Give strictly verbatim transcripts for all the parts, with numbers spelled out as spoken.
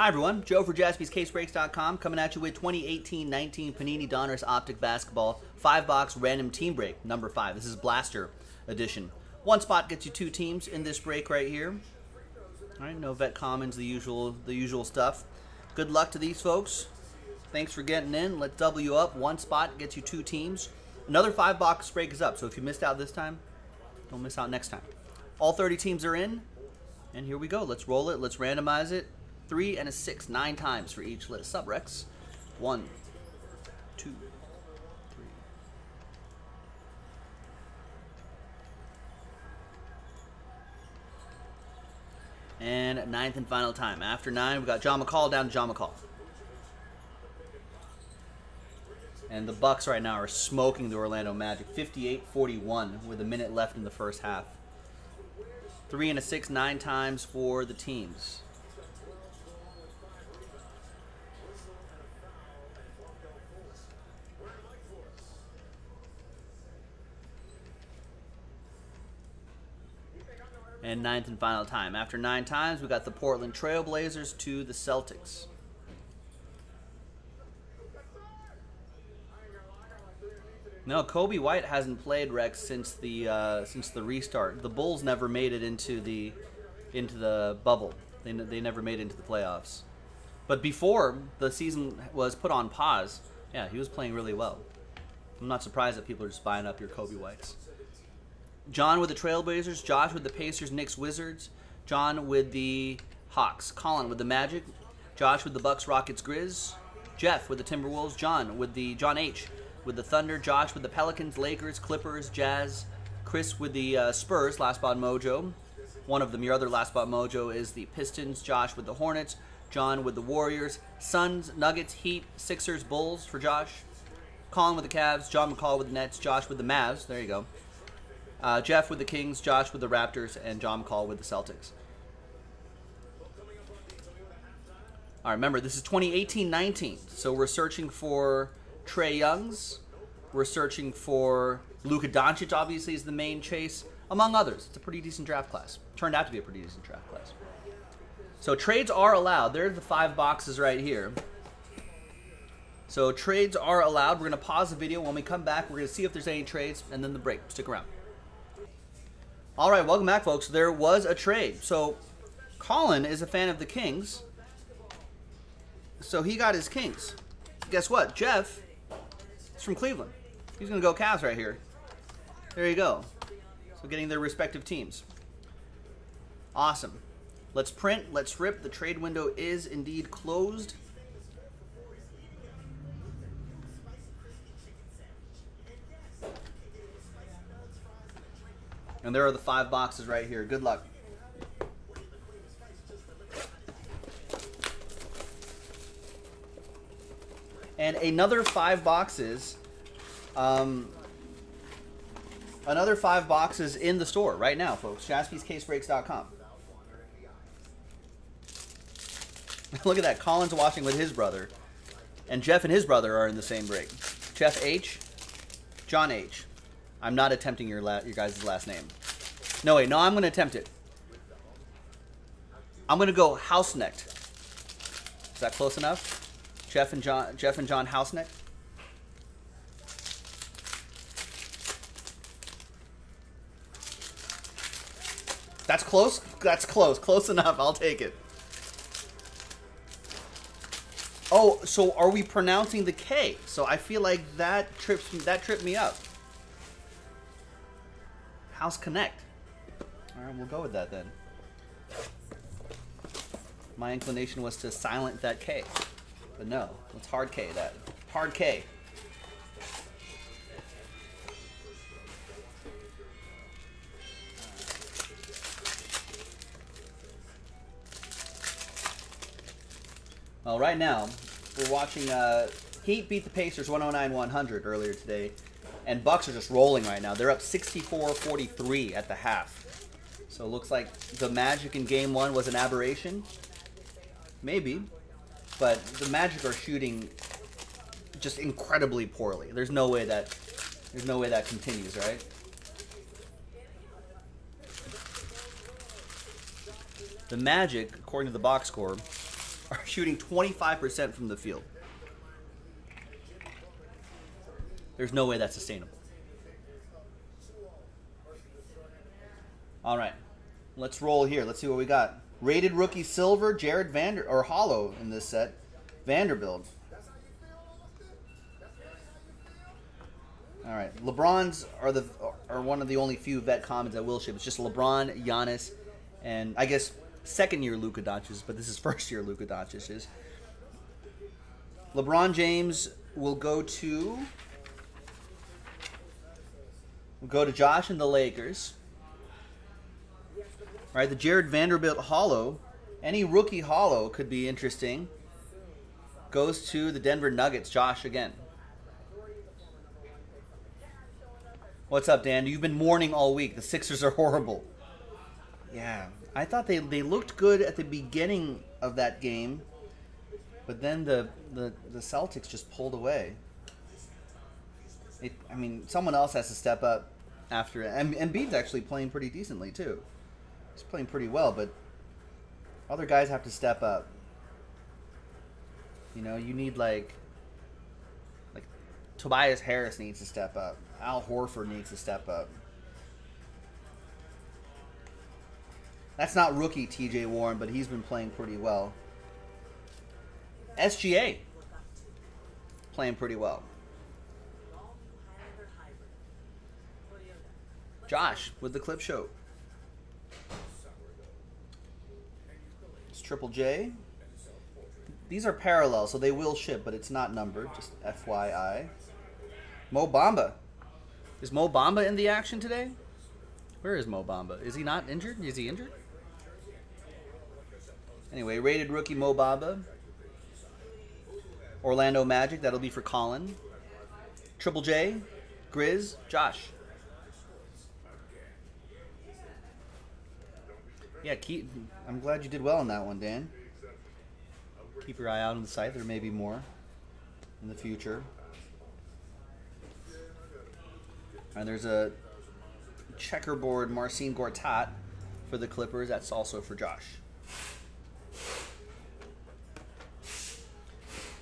Hi everyone, Joe for Jaspys Case Breaks dot com coming at you with twenty eighteen nineteen Panini Donruss Optic Basketball five box Random Team Break, number five. This is Blaster Edition. One spot gets you two teams in this break right here. All right, no vet commons, the usual, the usual stuff. Good luck to these folks. Thanks for getting in. Let's double you up. One spot gets you two teams. Another five box break is up, so if you missed out this time, don't miss out next time. All thirty teams are in, and here we go. Let's roll it. Let's randomize it. Three and a six, nine times for each list. Subrex. One, two, three. And ninth and final time. After nine, we got John McCall down to John McCall. And the Bucks right now are smoking the Orlando Magic. fifty-eight forty-one with a minute left in the first half. Three and a six, nine times for the teams. And ninth and final time. After nine times, we got the Portland Trail Blazers to the Celtics. No, Kobe White hasn't played, Rex, since the uh, since the restart. The Bulls never made it into the into the bubble. They they never made it into the playoffs. But before the season was put on pause, yeah, he was playing really well. I'm not surprised that people are just buying up your Kobe Whites. John with the Trailblazers, Josh with the Pacers, Knicks, Wizards, John with the Hawks, Colin with the Magic, Josh with the Bucks, Rockets, Grizz, Jeff with the Timberwolves, John with the John H with the Thunder, Josh with the Pelicans, Lakers, Clippers, Jazz, Chris with the uh, Spurs, Last Spot Mojo. One of them, your other Last Spot Mojo is the Pistons, Josh with the Hornets, John with the Warriors, Suns, Nuggets, Heat, Sixers, Bulls for Josh, Colin with the Cavs, John McCall with the Nets, Josh with the Mavs, there you go. Uh, Jeff with the Kings, Josh with the Raptors, and John McCall with the Celtics. All right, remember, this is twenty eighteen nineteen, so we're searching for Trae Youngs. We're searching for Luka Doncic, obviously, is the main chase, among others. It's a pretty decent draft class. Turned out to be a pretty decent draft class. So trades are allowed. There are the five boxes right here. So trades are allowed. We're going to pause the video. When we come back, we're going to see if there's any trades, and then the break. Stick around. All right, welcome back, folks. There was a trade. So Colin is a fan of the Kings, so he got his Kings. Guess what? Jeff is from Cleveland. He's going to go Cavs right here. There you go. So getting their respective teams. Awesome. Let's print. Let's rip. The trade window is indeed closed. And there are the five boxes right here. Good luck. And another five boxes, um, another five boxes in the store right now, folks. Jaspys Case Breaks dot com. Look at that. Colin's watching with his brother. And Jeff and his brother are in the same break. Jeff H. John H. I'm not attempting your la your guys' last name. No, wait, no, I'm going to attempt it. I'm going to go Hausknecht. Is that close enough? Jeff and John, Jeff and John Hausknecht. That's close? That's close. Close enough. I'll take it. Oh, so are we pronouncing the K? So I feel like that trips that tripped me up. Hausknecht. All right, we'll go with that then. My inclination was to silent that K, but no, let's hard K that. Hard K. Well, right now we're watching uh, Heat beat the Pacers one oh nine one hundred earlier today. And Bucks are just rolling right now. They're up sixty-four forty-three at the half. So it looks like the Magic in game one was an aberration. Maybe. But the Magic are shooting just incredibly poorly. There's no way that there's no way that continues, right? The Magic, according to the box score, are shooting twenty-five percent from the field. There's no way that's sustainable. All right, let's roll here. Let's see what we got. Rated rookie silver, Jared Vander or hollow in this set, Vanderbilt. All right, LeBron's are the are one of the only few vet commons that will ship. It's just LeBron, Giannis, and I guess second year Luka Doncic, but this is first year Luka Doncic is. LeBron James will go to will go to Josh and the Lakers. All right, the Jared Vanderbilt hollow, any rookie hollow could be interesting, goes to the Denver Nuggets, Josh again. What's up, Dan? You've been mourning all week. The Sixers are horrible. Yeah, I thought they, they looked good at the beginning of that game, but then the, the, the Celtics just pulled away. It, I mean, someone else has to step up after it. And Embiid's actually playing pretty decently, too. He's playing pretty well, but other guys have to step up. You know, you need like, like Tobias Harris needs to step up. Al Horford needs to step up. That's not rookie T J Warren, but he's been playing pretty well. S G A playing pretty well. Josh with the clip show. Triple J. These are parallel, so they will ship, but it's not numbered, just F Y I. Mo Bamba. Is Mo Bamba in the action today? Where is Mo Bamba? Is he not injured? Is he injured? Anyway, rated rookie Mo Bamba. Orlando Magic, that'll be for Colin. Triple J, Grizz, Josh. Yeah, keep, I'm glad you did well on that one, Dan. Keep your eye out on the site. There may be more in the future. And there's a checkerboard Marcin Gortat for the Clippers. That's also for Josh.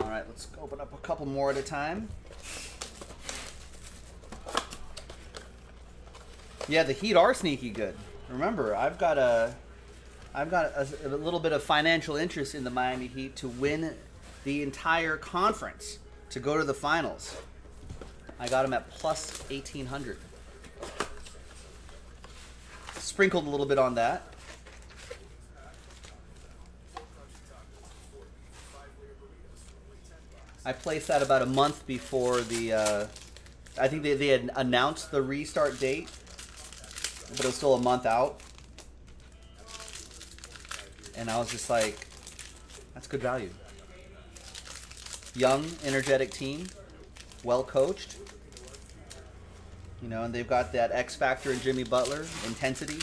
All right, let's open up a couple more at a time. Yeah, the Heat are sneaky good. Remember, I've got a, I've got a, a little bit of financial interest in the Miami Heat to win the entire conference to go to the finals. I got them at plus eighteen hundred. Sprinkled a little bit on that. I placed that about a month before the. Uh, I think they they had announced the restart date, but it was still a month out. And I was just like, that's good value. Young, energetic team, well coached. You know, and they've got that X factor in Jimmy Butler, intensity.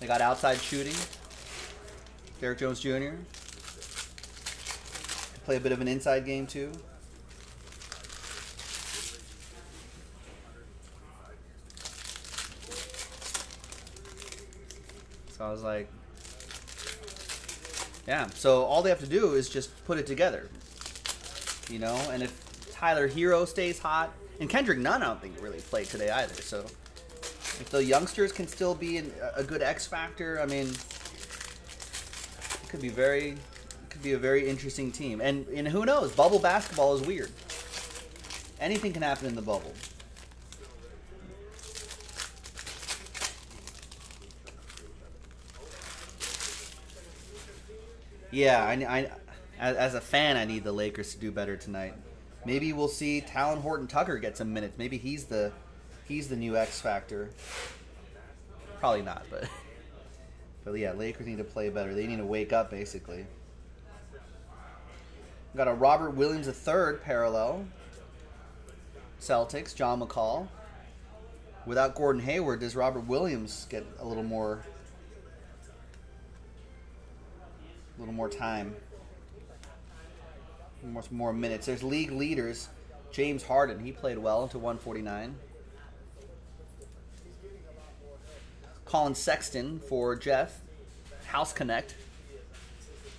They got outside shooting. Derrick Jones Junior Play a bit of an inside game too. So I was like, yeah. So all they have to do is just put it together, you know. And if Tyler Hero stays hot, and Kendrick Nunn, I don't think really played today either. So if the youngsters can still be in a good X factor, I mean, it could be very, it could be a very interesting team. And and who knows? Bubble basketball is weird. Anything can happen in the bubble. Yeah, I, I, as a fan, I need the Lakers to do better tonight. Maybe we'll see Talon Horton Tucker get some minutes. Maybe he's the he's the new X factor. Probably not, but but yeah, Lakers need to play better. They need to wake up, basically. We've got a Robert Williams the third parallel. Celtics, John McCall. Without Gordon Hayward, does Robert Williams get a little more? A little more time, more, more minutes. There's league leaders, James Harden. He played well into one forty-nine. Colin Sexton for Jeff. Hausknecht.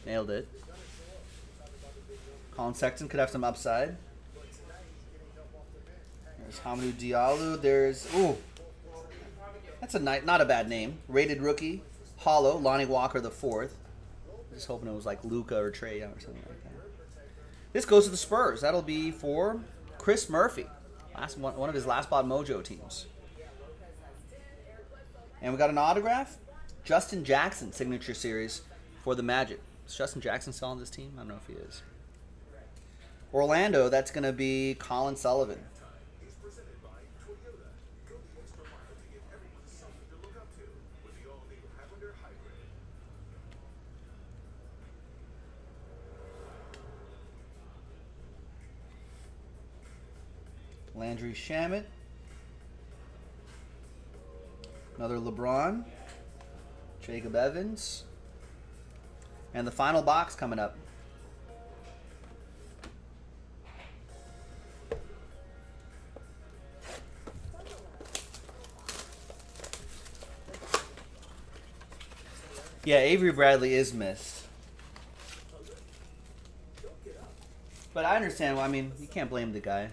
Nailed it. Colin Sexton could have some upside. There's Hamadou Diallo. There's, ooh, that's a night, not a bad name. Rated rookie, hollow, Lonnie Walker the fourth. Just hoping it was like Luka or Trae Young or something like that. This goes to the Spurs. That'll be for Chris Murphy, last one, one of his last spot mojo teams. And we got an autograph, Justin Jackson signature series for the Magic. Is Justin Jackson still on this team? I don't know if he is. Orlando, that's going to be Colin Sullivan. Landry Shamet. Another LeBron. Jacob Evans. And the final box coming up. Yeah, Avery Bradley is missed. But I understand. Well, I mean, you can't blame the guy.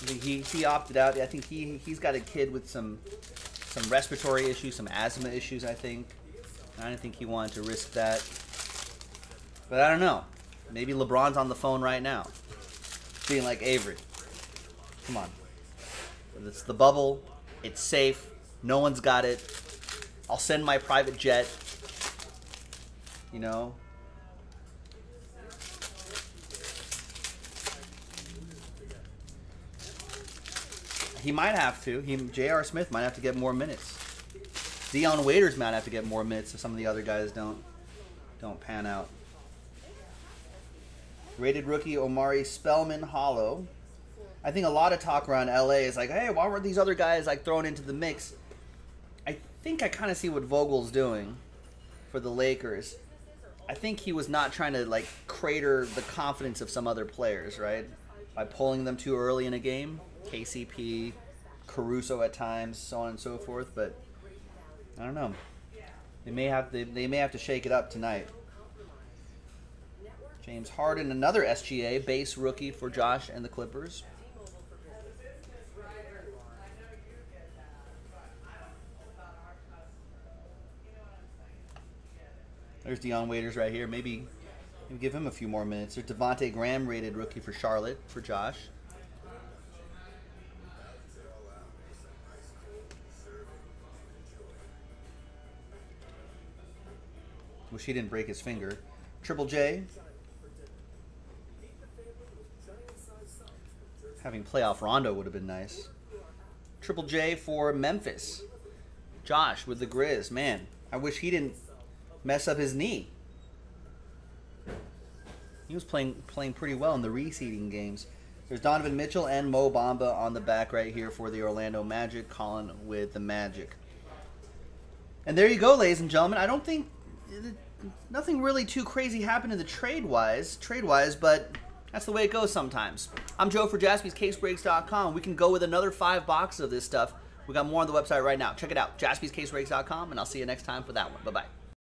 I think he, he opted out. I think he, he's got a kid with some some respiratory issues, some asthma issues, I think. I don't think he wanted to risk that. But I don't know. Maybe LeBron's on the phone right now, being like, Avery, come on. It's the bubble. It's safe. No one's got it. I'll send my private jet. You know? He might have to. He, J R. Smith might have to get more minutes. Dion Waiters might have to get more minutes if some of the other guys don't don't pan out. Rated rookie Omari Spellman hollow. I think a lot of talk around L A is like, hey, why weren't these other guys like thrown into the mix? I think I kind of see what Vogel's doing for the Lakers. I think he was not trying to like crater the confidence of some other players, right? By pulling them too early in a game. K C P, Caruso at times, so on and so forth. But I don't know. They may have to, they may have to shake it up tonight. James Harden, another S G A base rookie for Josh and the Clippers. There's Dion Waiters right here. Maybe, maybe give him a few more minutes. There's Devontae Graham, rated rookie for Charlotte for Josh. Wish he didn't break his finger. Triple J. Having playoff Rondo would have been nice. Triple J for Memphis. Josh with the Grizz. Man, I wish he didn't mess up his knee. He was playing playing pretty well in the reseeding games. There's Donovan Mitchell and Mo Bamba on the back right here for the Orlando Magic. Colin with the Magic. And there you go, ladies and gentlemen. I don't think... nothing really too crazy happened in the trade-wise, trade-wise, but that's the way it goes sometimes. I'm Joe for Jaspys Case Breaks dot com. We can go with another five boxes of this stuff. We got more on the website right now. Check it out, Jaspys Case Breaks dot com, and I'll see you next time for that one. Bye-bye.